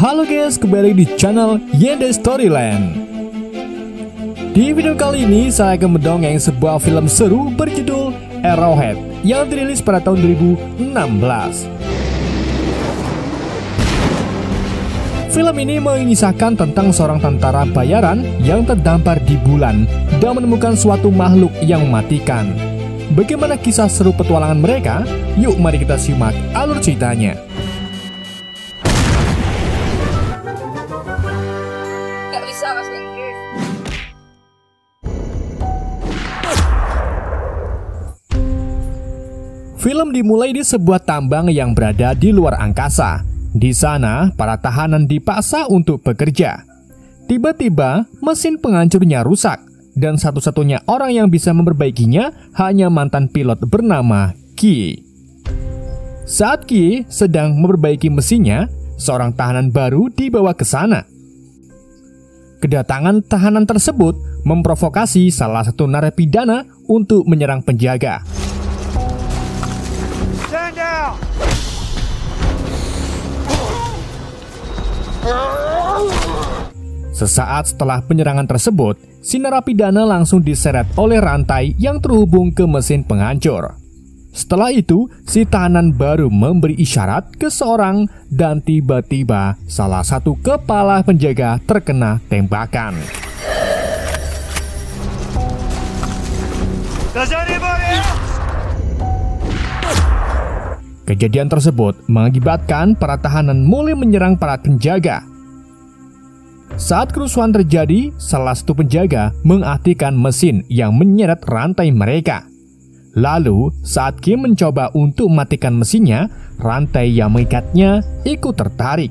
Halo guys, kembali di channel Y&D Storyline. Di video kali ini saya akan mendongeng sebuah film seru berjudul Arrowhead yang dirilis pada tahun 2016. Film ini mengisahkan tentang seorang tentara bayaran yang terdampar di bulan dan menemukan suatu makhluk yang mematikan. Bagaimana kisah seru petualangan mereka? Yuk mari kita simak alur ceritanya. Film dimulai di sebuah tambang yang berada di luar angkasa. Di sana, para tahanan dipaksa untuk bekerja. Tiba-tiba, mesin penghancurnya rusak, dan satu-satunya orang yang bisa memperbaikinya hanya mantan pilot bernama Ki. Saat Ki sedang memperbaiki mesinnya, seorang tahanan baru dibawa ke sana. Kedatangan tahanan tersebut memprovokasi salah satu narapidana untuk menyerang penjaga. Sesaat setelah penyerangan tersebut, si narapidana langsung diseret oleh rantai yang terhubung ke mesin penghancur. Setelah itu, si tahanan baru memberi isyarat ke seorang dan tiba-tiba salah satu kepala penjaga terkena tembakan. Kejadian tersebut mengakibatkan para tahanan mulai menyerang para penjaga. Saat kerusuhan terjadi, salah satu penjaga mengaktifkan mesin yang menyeret rantai mereka. Lalu, saat Kim mencoba untuk mematikan mesinnya, rantai yang mengikatnya ikut tertarik.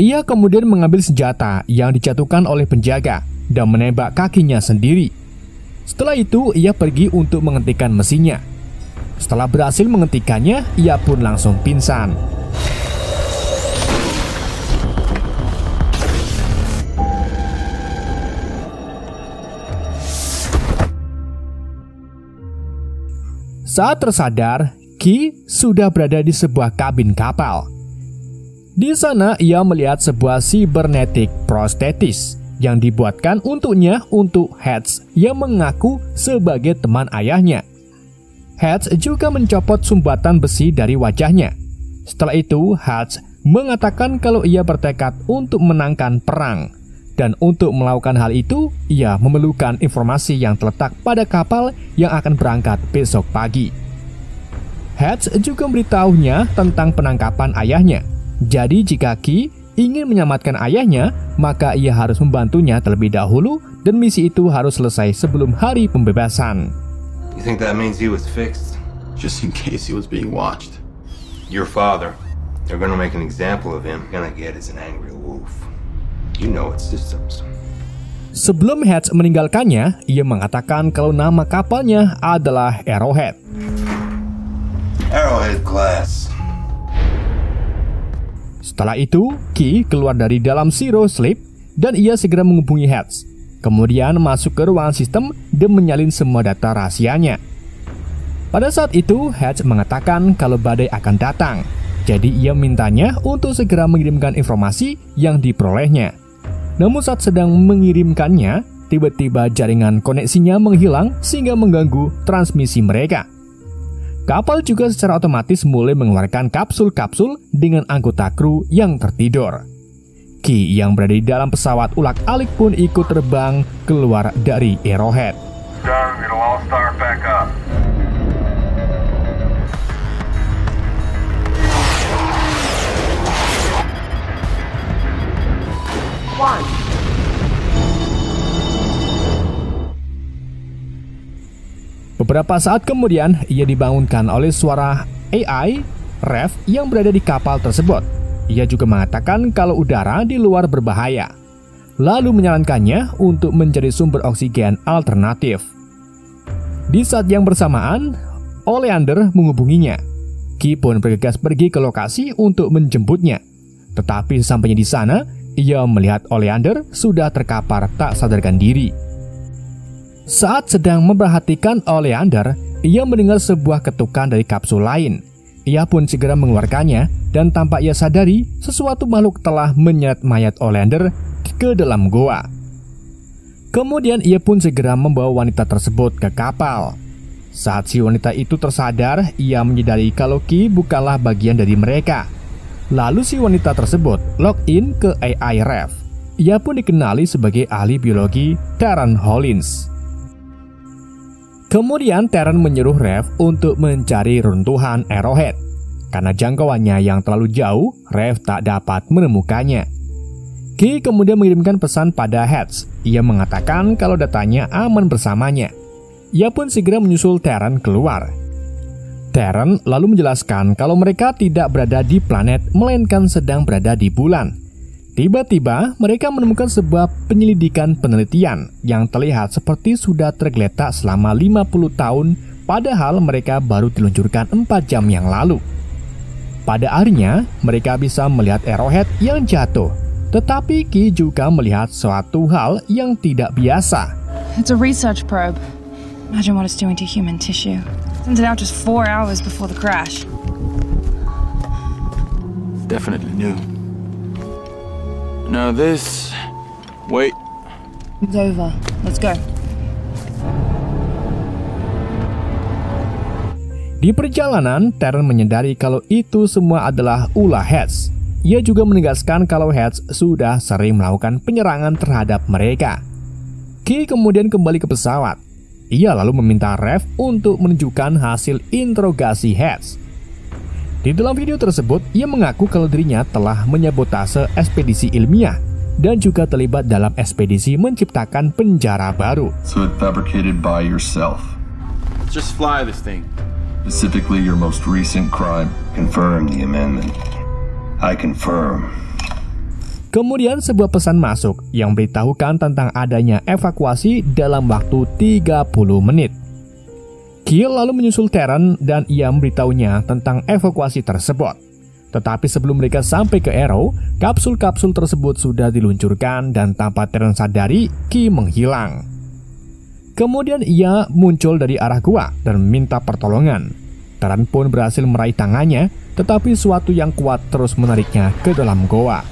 Ia kemudian mengambil senjata yang dijatuhkan oleh penjaga dan menembak kakinya sendiri. Setelah itu, ia pergi untuk menghentikan mesinnya. Setelah berhasil menghentikannya, ia pun langsung pingsan. Saat tersadar, Ki sudah berada di sebuah kabin kapal. Di sana ia melihat sebuah cybernetic prostetis yang dibuatkan untuknya untuk Heads yang mengaku sebagai teman ayahnya. Heads juga mencopot sumbatan besi dari wajahnya. Setelah itu Heads mengatakan kalau ia bertekad untuk menangkan perang. Dan untuk melakukan hal itu ia memerlukan informasi yang terletak pada kapal yang akan berangkat besok pagi. Heads juga memberitahunya tentang penangkapan ayahnya. Jadi jika Ki ingin menyelamatkan ayahnya, maka ia harus membantunya terlebih dahulu dan misi itu harus selesai sebelum hari pembebasan. You think that means he was fixed? Just in case he was being watched. Your father, they're gonna make an example of him. Gonna get as an angry wolf. You know its systems. Sebelum Heads meninggalkannya, ia mengatakan kalau nama kapalnya adalah Arrowhead. Arrowhead class. Setelah itu, Ki keluar dari dalam Zero Sleep dan ia segera menghubungi Heads. Kemudian masuk ke ruangan sistem dan menyalin semua data rahasianya. Pada saat itu, Heads mengatakan kalau badai akan datang. Jadi ia mintanya untuk segera mengirimkan informasi yang diperolehnya. Namun saat sedang mengirimkannya, tiba-tiba jaringan koneksinya menghilang sehingga mengganggu transmisi mereka. Kapal juga secara otomatis mulai mengeluarkan kapsul-kapsul dengan anggota kru yang tertidur. Ki yang berada di dalam pesawat ulak-alik pun ikut terbang keluar dari Arrowhead. Beberapa saat kemudian, ia dibangunkan oleh suara AI, Ref, yang berada di kapal tersebut. Ia juga mengatakan kalau udara di luar berbahaya. Lalu menyarankannya untuk mencari sumber oksigen alternatif. Di saat yang bersamaan, Oleander menghubunginya. Ki pun bergegas pergi ke lokasi untuk menjemputnya. Tetapi sesampainya di sana, Ia melihat Oleander sudah terkapar tak sadarkan diri. Saat sedang memperhatikan Oleander, ia mendengar sebuah ketukan dari kapsul lain. Ia pun segera mengeluarkannya dan tanpa ia sadari, sesuatu makhluk telah menyeret mayat Oleander ke dalam goa. Kemudian ia pun segera membawa wanita tersebut ke kapal. Saat si wanita itu tersadar, ia menyadari kalau Ki bukanlah bagian dari mereka. Lalu si wanita tersebut login ke AI Ref. Ia pun dikenali sebagai ahli biologi Terran Hollins. Kemudian Terran menyuruh Rev untuk mencari runtuhan Arrowhead. Karena jangkauannya yang terlalu jauh, Rev tak dapat menemukannya. Ki kemudian mengirimkan pesan pada Heads. Ia mengatakan kalau datanya aman bersamanya. Ia pun segera menyusul Terran keluar. Terran lalu menjelaskan kalau mereka tidak berada di planet, melainkan sedang berada di bulan. Tiba-tiba, mereka menemukan sebuah penyelidikan penelitian yang terlihat seperti sudah tergeletak selama 50 tahun, padahal mereka baru diluncurkan 4 jam yang lalu. Pada akhirnya, mereka bisa melihat Arrowhead yang jatuh, tetapi Ki juga melihat suatu hal yang tidak biasa. It's a research probe. Imagine what it's doing to human tissue. Sends it out just 4 hours before the crash. Definitely new. Now this... wait. It's over. Let's go. Di perjalanan, Terran menyadari kalau itu semua adalah ulah Heads. Ia juga menegaskan kalau Heads sudah sering melakukan penyerangan terhadap mereka. Ki kemudian kembali ke pesawat. Ia lalu meminta Rev untuk menunjukkan hasil interogasi Heads. Di dalam video tersebut, ia mengaku kalau dirinya telah menyabotase ekspedisi ilmiah dan juga terlibat dalam ekspedisi menciptakan penjara baru. So it's fabricated by yourself. Just fly this thing. Specifically your most recent crime. Confirm the amendment. I confirm. Kemudian sebuah pesan masuk yang beritahukan tentang adanya evakuasi dalam waktu 30 menit. Ki lalu menyusul Terran dan ia memberitahunya tentang evakuasi tersebut. Tetapi sebelum mereka sampai ke Arrow, kapsul-kapsul tersebut sudah diluncurkan dan tanpa Terran sadari, Ki menghilang. Kemudian ia muncul dari arah gua dan meminta pertolongan. Terran pun berhasil meraih tangannya, tetapi suatu yang kuat terus menariknya ke dalam goa.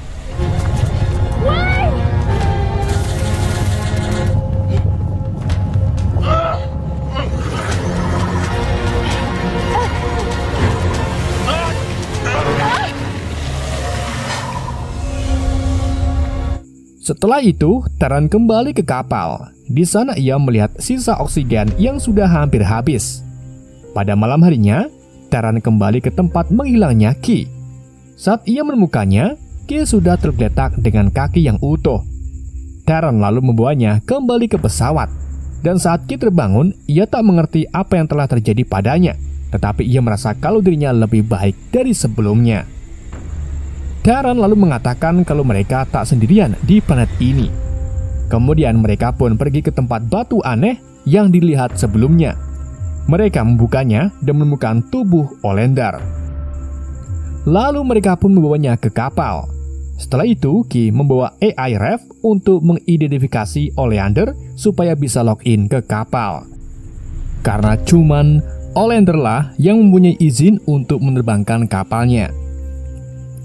Setelah itu, Terran kembali ke kapal. Di sana ia melihat sisa oksigen yang sudah hampir habis. Pada malam harinya, Terran kembali ke tempat menghilangnya Ki. Saat ia menemukannya, Ki sudah tergeletak dengan kaki yang utuh. Terran lalu membawanya kembali ke pesawat. Dan saat Ki terbangun, ia tak mengerti apa yang telah terjadi padanya. Tetapi ia merasa kalau dirinya lebih baik dari sebelumnya. Terran lalu mengatakan kalau mereka tak sendirian di planet ini. Kemudian mereka pun pergi ke tempat batu aneh yang dilihat sebelumnya. Mereka membukanya dan menemukan tubuh Oleander. Lalu mereka pun membawanya ke kapal. Setelah itu, Ki membawa AI Ref untuk mengidentifikasi Oleander supaya bisa login ke kapal. Karena cuman Oleander lah yang mempunyai izin untuk menerbangkan kapalnya.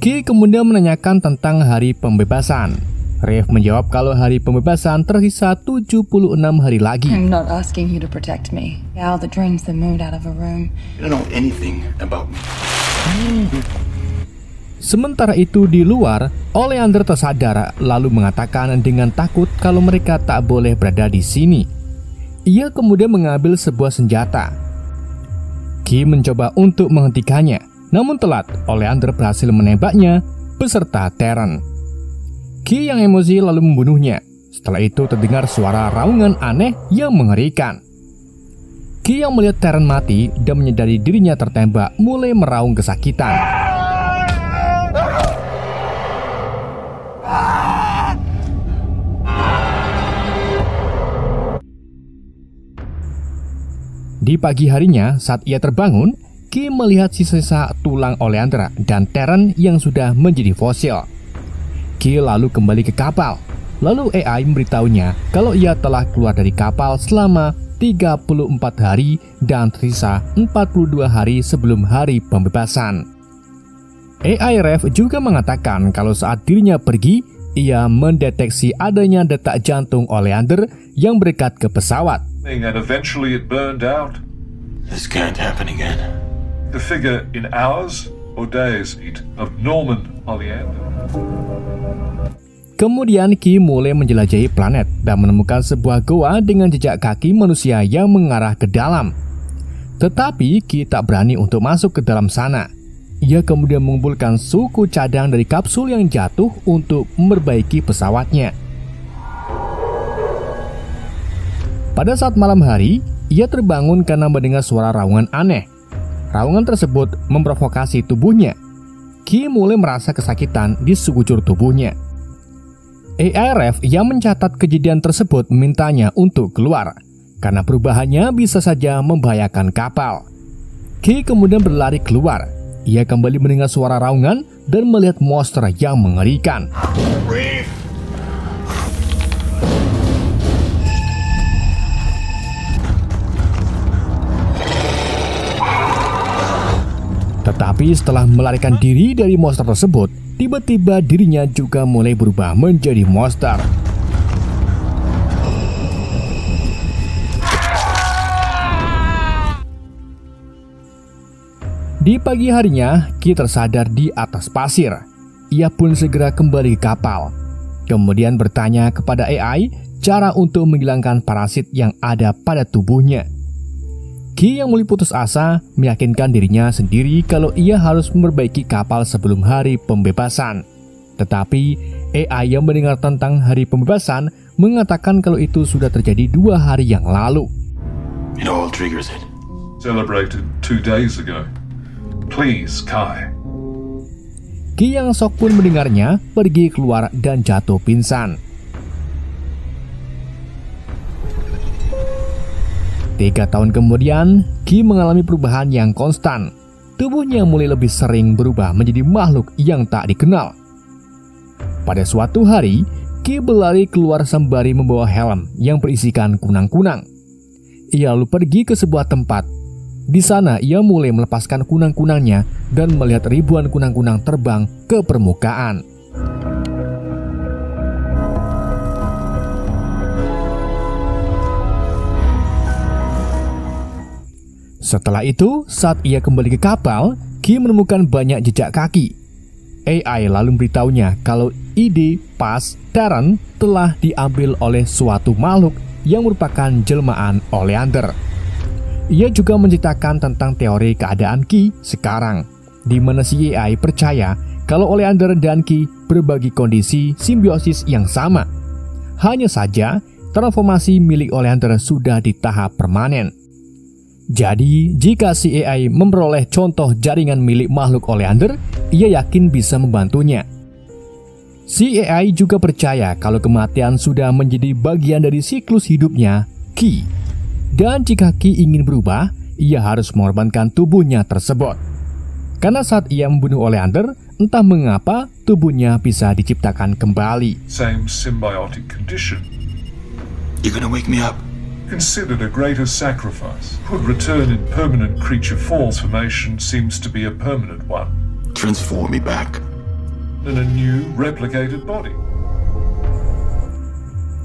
Ki kemudian menanyakan tentang hari pembebasan. Rev menjawab kalau hari pembebasan tersisa 76 hari lagi. I'm not asking you to protect me. Owl that drains the mood out of a room. You don't know anything about me. Sementara itu di luar, Oleander tersadar lalu mengatakan dengan takut kalau mereka tak boleh berada di sini. Ia kemudian mengambil sebuah senjata. Ki mencoba untuk menghentikannya. Namun telat, Oleander berhasil menembaknya beserta Terran. Ki yang emosi lalu membunuhnya. Setelah itu terdengar suara raungan aneh yang mengerikan. Ki yang melihat Terran mati dan menyadari dirinya tertembak mulai meraung kesakitan. Di pagi harinya saat ia terbangun, Ki melihat sisa-sisa tulang Oleander dan Terran yang sudah menjadi fosil. kecil lalu kembali ke kapal. Lalu AI memberitahunya kalau ia telah keluar dari kapal selama 34 hari dan tersisa 42 hari sebelum hari pembebasan. AI Ref juga mengatakan kalau saat dirinya pergi, ia mendeteksi adanya detak jantung Oleander yang berdekat ke pesawat. And eventually it burned out. This can't happen again. The figure in hours or days of Norman Oleander. Kemudian Ki mulai menjelajahi planet dan menemukan sebuah goa dengan jejak kaki manusia yang mengarah ke dalam. Tetapi Ki tak berani untuk masuk ke dalam sana. Ia kemudian mengumpulkan suku cadang dari kapsul yang jatuh untuk memperbaiki pesawatnya. Pada saat malam hari, ia terbangun karena mendengar suara raungan aneh. Raungan tersebut memprovokasi tubuhnya. Ki mulai merasa kesakitan di sekujur tubuhnya. AIRF yang mencatat kejadian tersebut memintanya untuk keluar karena perubahannya bisa saja membahayakan kapal. Ki kemudian berlari keluar. Ia kembali mendengar suara raungan dan melihat monster yang mengerikan. Tetapi setelah melarikan diri dari monster tersebut, tiba-tiba dirinya juga mulai berubah menjadi monster. Di pagi harinya, Ki tersadar di atas pasir. Ia pun segera kembali ke kapal. Kemudian bertanya kepada AI cara untuk menghilangkan parasit yang ada pada tubuhnya. Ki yang mulai putus asa meyakinkan dirinya sendiri kalau ia harus memperbaiki kapal sebelum hari pembebasan. Tetapi AI yang mendengar tentang hari pembebasan mengatakan kalau itu sudah terjadi 2 hari yang lalu. It all triggers it. Celebrated 2 days ago. Please, Kai. Ki yang sok pun mendengarnya pergi keluar dan jatuh pingsan. 3 tahun kemudian, Ki mengalami perubahan yang konstan. Tubuhnya mulai lebih sering berubah menjadi makhluk yang tak dikenal. Pada suatu hari, Ki berlari keluar sembari membawa helm yang berisikan kunang-kunang. Ia lalu pergi ke sebuah tempat. Di sana ia mulai melepaskan kunang-kunangnya dan melihat ribuan kunang-kunang terbang ke permukaan. Setelah itu, saat ia kembali ke kapal, Ki menemukan banyak jejak kaki. AI lalu memberitahunya kalau ide Pas Terran telah diambil oleh suatu makhluk yang merupakan jelmaan Oleander. Ia juga menceritakan tentang teori keadaan Ki sekarang, di mana si AI percaya kalau Oleander dan Ki berbagi kondisi simbiosis yang sama. Hanya saja, transformasi milik Oleander sudah di tahap permanen. Jadi, jika si AI memperoleh contoh jaringan milik makhluk Oleander, ia yakin bisa membantunya. Si AI juga percaya kalau kematian sudah menjadi bagian dari siklus hidupnya, Ki. Dan jika Ki ingin berubah, ia harus mengorbankan tubuhnya tersebut. Karena saat ia membunuh Oleander, entah mengapa tubuhnya bisa diciptakan kembali. Same symbiotic condition. You're gonna wake me up. Considered a greater sacrifice. Could return in permanent creature form. Formation seems to be a permanent one. Transform me back in a new replicated body.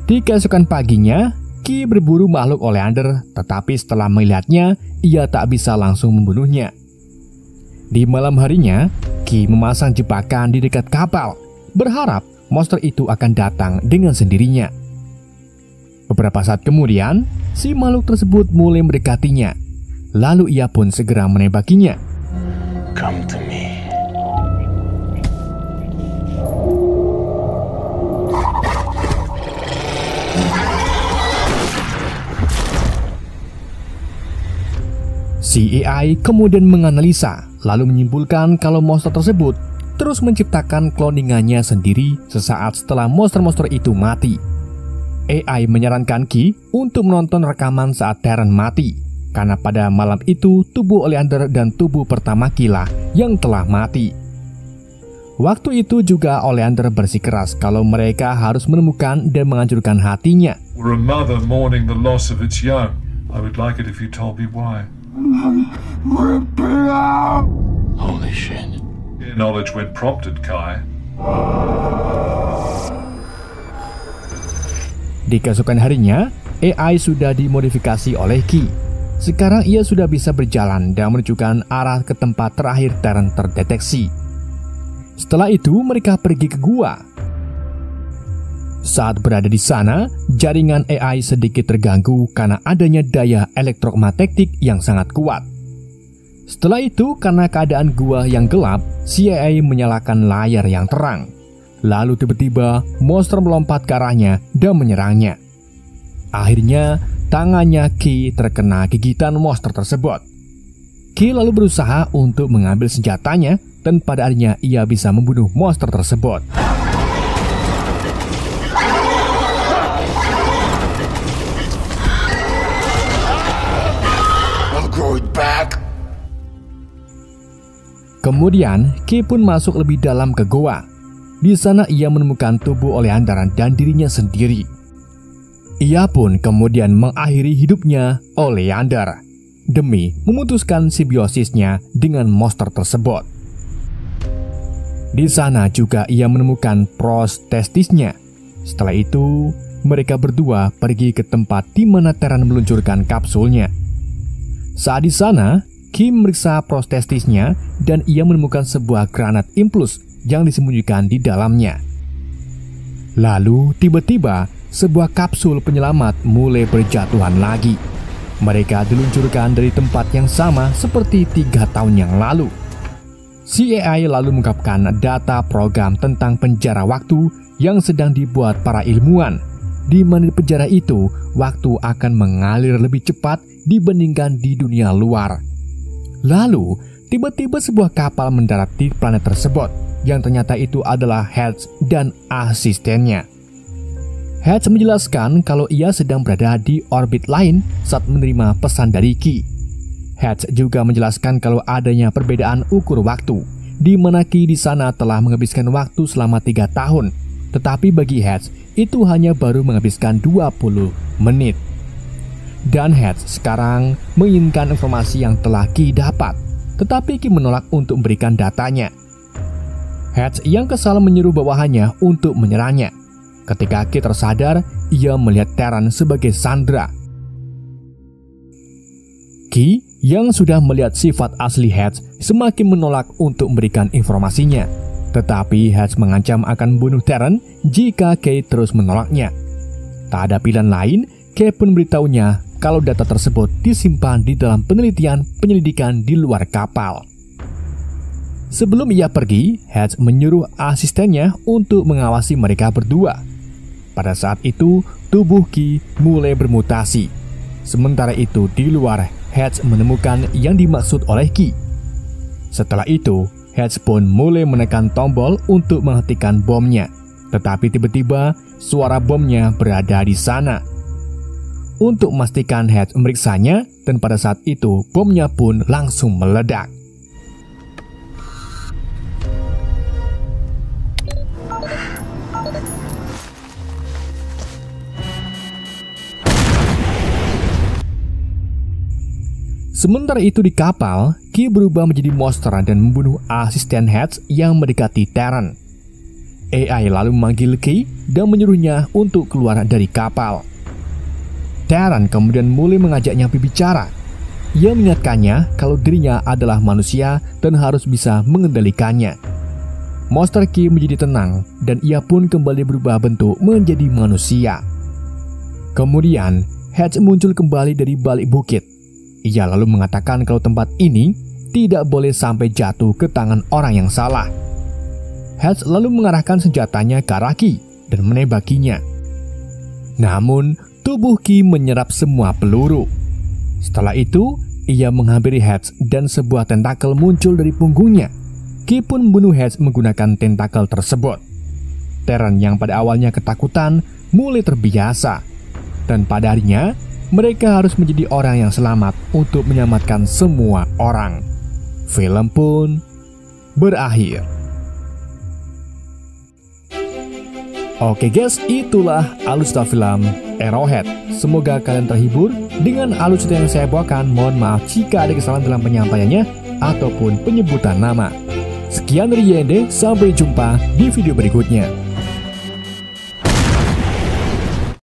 Di keesokan paginya, Ki berburu makhluk Oleander, tetapi setelah melihatnya, ia tak bisa langsung membunuhnya. Di malam harinya, Ki memasang jebakan di dekat kapal, berharap monster itu akan datang dengan sendirinya. Beberapa saat kemudian, si makhluk tersebut mulai mendekatinya. Lalu ia pun segera menembakinya. Come to me. Si AI kemudian menganalisa, lalu menyimpulkan kalau monster tersebut terus menciptakan kloningannya sendiri sesaat setelah monster-monster itu mati. AI menyarankan Ki untuk menonton rekaman saat Terran mati, karena pada malam itu tubuh Oleander dan tubuh pertama Ki lah yang telah mati. Waktu itu juga Oleander bersikeras kalau mereka harus menemukan dan menghancurkan hatinya. We're a mother mourning the loss of its young. I would like it if you told me why. Holy shit. Your knowledge when prompted, Kai. Di keesokan harinya, AI sudah dimodifikasi oleh Ki. Sekarang ia sudah bisa berjalan dan menunjukkan arah ke tempat terakhir Terran terdeteksi. Setelah itu, mereka pergi ke gua. Saat berada di sana, jaringan AI sedikit terganggu karena adanya daya elektromagnetik yang sangat kuat. Setelah itu, karena keadaan gua yang gelap, si AI menyalakan layar yang terang. Lalu tiba-tiba, monster melompat ke arahnya dan menyerangnya. Akhirnya, tangannya Ki terkena gigitan monster tersebut. Ki lalu berusaha untuk mengambil senjatanya, dan pada akhirnya ia bisa membunuh monster tersebut. Kemudian, Ki pun masuk lebih dalam ke goa. Di sana ia menemukan tubuh Oleander dan dirinya sendiri. Ia pun kemudian mengakhiri hidupnya Oleander demi memutuskan simbiosisnya dengan monster tersebut. Di sana juga ia menemukan prostestisnya. Setelah itu, mereka berdua pergi ke tempat di mana Terran meluncurkan kapsulnya. Saat di sana, Kim meriksa prostestisnya dan ia menemukan sebuah granat impuls yang disembunyikan di dalamnya. Lalu, tiba-tiba, sebuah kapsul penyelamat mulai berjatuhan lagi. Mereka diluncurkan dari tempat yang sama seperti 3 tahun yang lalu. Si AI lalu mengungkapkan data program tentang penjara waktu yang sedang dibuat para ilmuwan. Di mana penjara itu, waktu akan mengalir lebih cepat dibandingkan di dunia luar. Lalu, tiba-tiba sebuah kapal mendarat di planet tersebut, yang ternyata itu adalah Hedge dan asistennya. Hedge menjelaskan kalau ia sedang berada di orbit lain saat menerima pesan dari Ki. Hedge juga menjelaskan kalau adanya perbedaan ukur waktu, di mana Ki di sana telah menghabiskan waktu selama 3 tahun, tetapi bagi Hedge itu hanya baru menghabiskan 20 menit. Dan Hedge sekarang menginginkan informasi yang telah Ki dapat, tetapi Ki menolak untuk memberikan datanya. Hedge yang kesal menyuruh bawahannya untuk menyerangnya. Ketika Ki tersadar, ia melihat Terran sebagai sandera. Ki yang sudah melihat sifat asli Hedge semakin menolak untuk memberikan informasinya. Tetapi Hedge mengancam akan membunuh Terran jika Ki terus menolaknya. Tak ada pilihan lain, Ki pun beritahunya kalau data tersebut disimpan di dalam penyelidikan di luar kapal. Sebelum ia pergi, Hedge menyuruh asistennya untuk mengawasi mereka berdua. Pada saat itu, tubuh Ki mulai bermutasi. Sementara itu di luar, Hedge menemukan yang dimaksud oleh Ki. Setelah itu, Hedge pun mulai menekan tombol untuk menghentikan bomnya. Tetapi tiba-tiba, suara bomnya berada di sana. Untuk memastikan, Hedge memeriksanya, dan pada saat itu bomnya pun langsung meledak. Sementara itu di kapal, Ki berubah menjadi monster dan membunuh asisten Hedge yang mendekati Terran. AI lalu memanggil Ki dan menyuruhnya untuk keluar dari kapal. Terran kemudian mulai mengajaknya berbicara. Ia mengingatkannya kalau dirinya adalah manusia dan harus bisa mengendalikannya. Monster Ki menjadi tenang dan ia pun kembali berubah bentuk menjadi manusia. Kemudian, Hedge muncul kembali dari balik bukit. Ia lalu mengatakan kalau tempat ini tidak boleh sampai jatuh ke tangan orang yang salah. Hedge lalu mengarahkan senjatanya ke arah Ki dan menembakinya. Namun, tubuh Ki menyerap semua peluru. Setelah itu, ia menghampiri Hedge dan sebuah tentakel muncul dari punggungnya. Ki pun membunuh Hedge menggunakan tentakel tersebut. Terran yang pada awalnya ketakutan mulai terbiasa. Dan pada harinya, mereka harus menjadi orang yang selamat untuk menyelamatkan semua orang. Film pun berakhir. Oke guys, itulah alutsista film Arrowhead. Semoga kalian terhibur dengan alutsista yang saya bawakan. Mohon maaf jika ada kesalahan dalam penyampaiannya ataupun penyebutan nama. Sekian dari Y&D, sampai jumpa di video berikutnya.